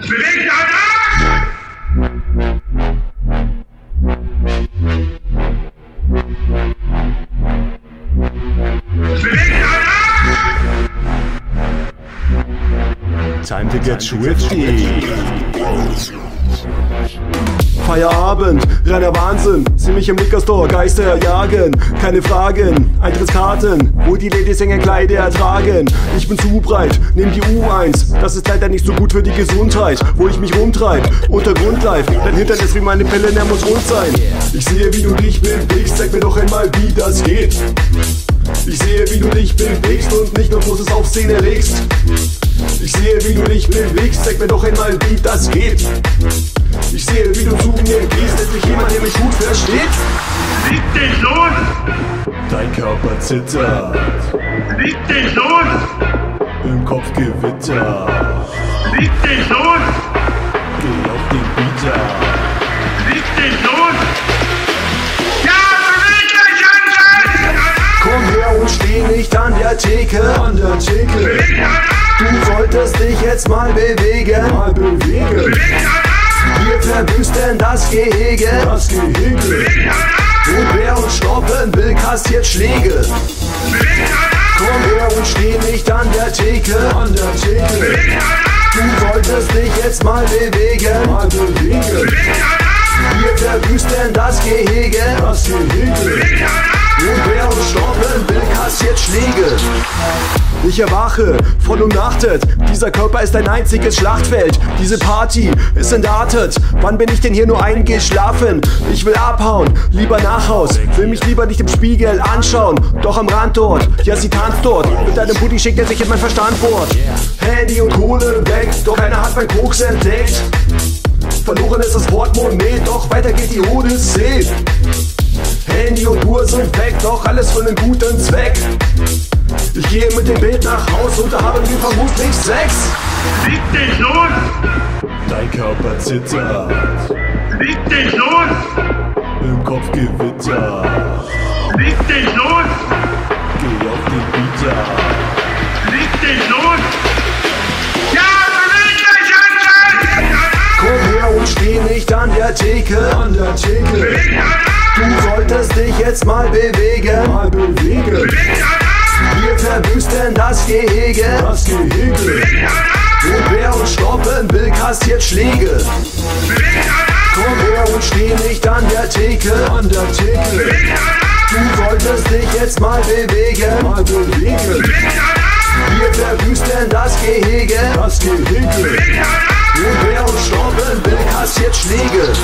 Bewegt deinen Arsch! Time to get swifty. Feierabend, reiner Wahnsinn, ziemlich im Liquor-Store, Geister jagen, keine Fragen, Eintrittskarten, wo die Ladies enge Kleider ertragen. Ich bin zu breit, nehm die U1, das ist leider nicht so gut für die Gesundheit, wo ich mich rumtreib, Untergrundlife, dein Hintern ist wie meine Pille, der muss rund sein. Ich sehe, wie du dich bewegst, zeig mir doch einmal, wie das geht. Ich sehe, wie du dich bewegst und nicht nur großes Aufsehen erregst. Ich sehe, wie du dich bewegst, zeig mir doch einmal, wie das geht. Ich sehe, wie du zu mir gehst, endlich jemand, der mich gut versteht. Leg dich los! Dein Körper zittert. Leg dich los! Im Kopf Gewitter. Leg dich los! Geh auf den Bieter. Leg dich los! Ja, beweg dich an! Komm her und steh nicht an der Theke. An der Theke. Beweg an! Du solltest dich jetzt mal bewegen. Mal bewegen. Beweg an! Wir verwüsten das Gehege. Das Gehege. Und wer uns stoppen will, kassiert Schläge. Komm her und steh nicht an der Theke. An der Theke. Du solltest dich jetzt mal bewegen. Mal bewegen. Wir verwüsten das Gehege. Das Gehege. Und wer uns stoppen will, kassiert Schläge. Ich erwache, voll umnachtet. Dieser Körper ist ein einziges Schlachtfeld. Diese Party ist entartet. Wann bin ich denn hier nur eingeschlafen? Ich will abhauen, lieber nach Haus. Will mich lieber nicht im Spiegel anschauen. Doch am Rand dort, ja sie tanzt dort. Mit einem Booty schickt er sich in mein Verstand fort. Handy und Kohle weg, doch keiner hat mein Koks entdeckt. Verloren ist das Portemonnaie, doch weiter geht die Odyssee. Handy und Uhr sind weg, doch alles für einen guten Zweck. Ich gehe mit dem Bild nach Haus und da haben wir vermutlich Sex. Leg dich los! Dein Körper zittert. Leg dich los! Im Kopf Gewitter. Leg dich los! Geh auf den Bieter. Leg dich los! Ja, beweg dich an! Komm her und steh nicht an der Theke. An der Theke. Beweg an! Du solltest dich jetzt mal bewegen. Mal bewegen. Beweg an! Wir verwüsten das Gehege. Das Gehege. Und wer uns stoppen will, kassiert Schläge. Komm her und steh nicht an der Theke. An der Theke. Du solltest dich jetzt mal bewegen. Mal bewegen. Wir verwüsten das Gehege. Das Gehege. Und wer uns stoppen will, kassiert Schläge.